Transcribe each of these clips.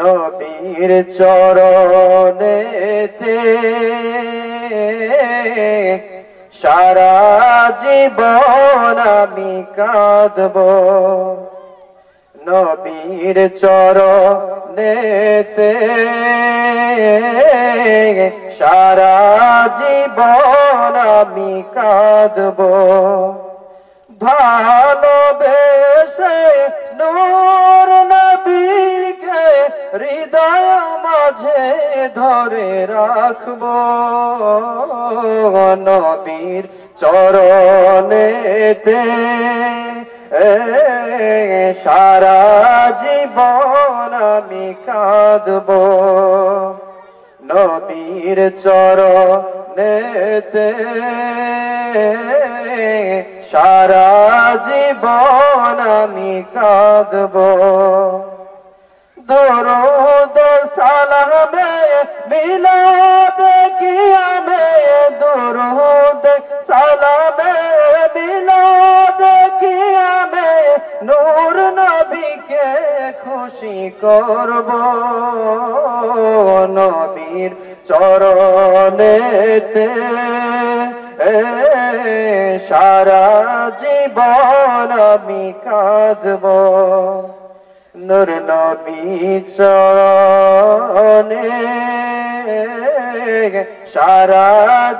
নবীর চরণেতে সারা জীবন আমি কাঁদব, নবীর চরণেতে সারা জীবন আমি কাঁদব। ভালোবেসে নূর নবীকে হৃদয় মাঝে ধরে রাখব, নবীর চরণেতে সারা জীবন আমি কাঁদব, নবীর চরণেতে সারা জীবন আমি কাঁদব। দরুদ সালামে মিলাদ কিয়ামে, দরুদ সালামে মিলাদ কিয়ামে নূর নবীকে খুশি করব, নবীর চরণেতে সারা জীবন আমি কাঁদব। নূর নবীর চরণে সারা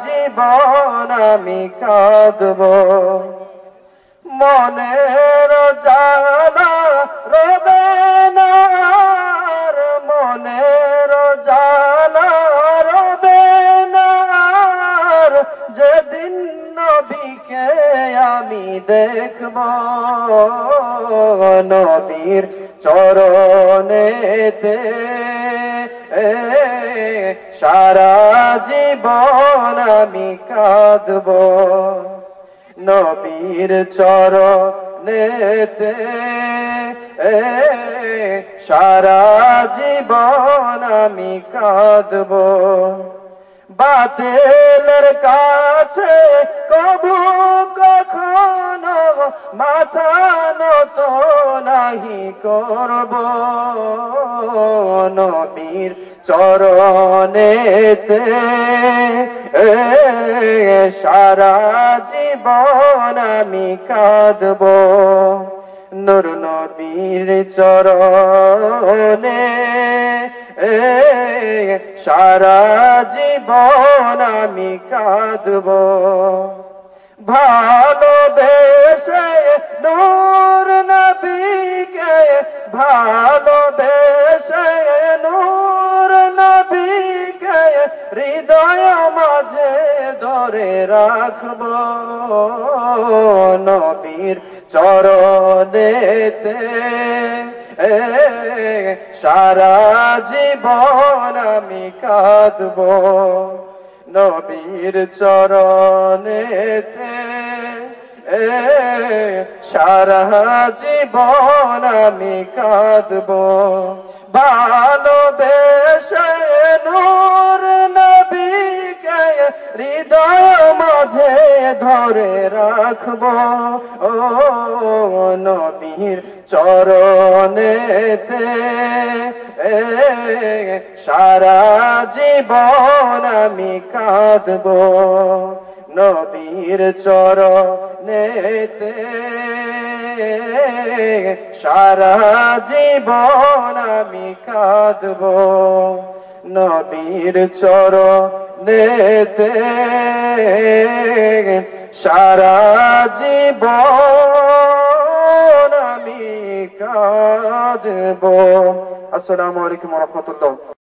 জীবন আমি কাঁদব। মনের জালা রবে না, মনের জালা রবে না যেদিন নবীকে আমি দেখব, নবীর চরণেতে সারা জীবন আমি কাঁদব, নবীর চরণেতে সারা জীবন আমি কাঁদব। বাতেলের কাছে কবু কখনো মাথা নত নাহি করব, নবীর চরণেতে সারা জীবন আমি কাঁদব। নূর নবীর চরণে সারা জীবন আমি কাঁদব। ভালোবেসে নূর নবীকে, ভালোবেসে নূর নবীকে হৃদয় মাঝে ধরে রাখব, নবীর চরণেতে সারা জীবন আমি কাঁদব, নবীর চরণেতে সারা জীবন আমি কাঁদব। ভালোবেসে নূর নবীকে হৃদয় মাঝে ধরে রাখব, ও নবীর চরণেতে সারা জীবন আমি কাঁদব, নবীর চরণেতে সারা জীবন আমি কাঁদব, নবীর চরণেতে সারা জীবন আমি কাঁদব। আসসালামু আলাইকুম ওয়া রাহমাতুল্লাহ।